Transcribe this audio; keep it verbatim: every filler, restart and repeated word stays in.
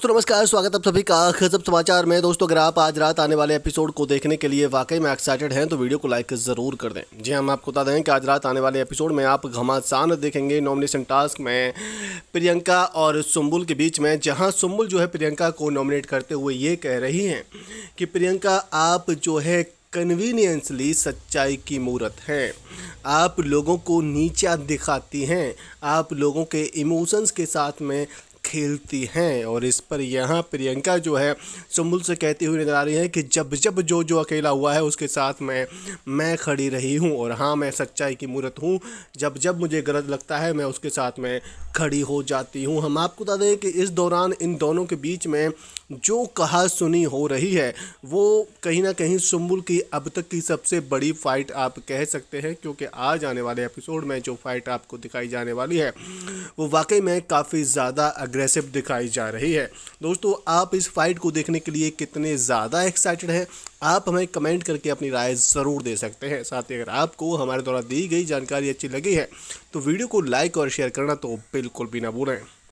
दोस्तों नमस्कार, स्वागत है आप सभी का गजब समाचार में। दोस्तों अगर आप आज रात आने वाले एपिसोड को देखने के लिए वाकई में एक्साइटेड हैं तो वीडियो को लाइक ज़रूर कर दें। जी हम आपको बता दें कि आज रात आने वाले एपिसोड में आप घमासान देखेंगे नॉमिनेशन टास्क में प्रियंका और सुम्बुल के बीच में, जहाँ सुम्बुल जो है प्रियंका को नॉमिनेट करते हुए ये कह रही हैं कि प्रियंका आप जो है कन्वीनियंसली सच्चाई की मूरत हैं, आप लोगों को नीचा दिखाती हैं, आप लोगों के इमोशंस के साथ में खेलती हैं। और इस पर यहाँ प्रियंका जो है सुम्बुल से कहती हुई नजर आ रही है कि जब जब जो जो अकेला हुआ है उसके साथ में मैं खड़ी रही हूँ, और हाँ मैं सच्चाई की मूरत हूँ, जब जब मुझे गलत लगता है मैं उसके साथ में खड़ी हो जाती हूँ। हम आपको बता दें कि इस दौरान इन दोनों के बीच में जो कहा सुनी हो रही है वो कहीं ना कहीं सुम्बुल की अब तक की सबसे बड़ी फाइट आप कह सकते हैं, क्योंकि आज आने वाले एपिसोड में जो फाइट आपको दिखाई जाने वाली है वो वाकई में काफ़ी ज़्यादा अग्रेसिव दिखाई जा रही है। दोस्तों आप इस फाइट को देखने के लिए कितने ज़्यादा एक्साइटेड हैं आप हमें कमेंट करके अपनी राय ज़रूर दे सकते हैं। साथ ही अगर आपको हमारे द्वारा दी गई जानकारी अच्छी लगी है तो वीडियो को लाइक और शेयर करना तो बिल्कुल भी ना भूलें।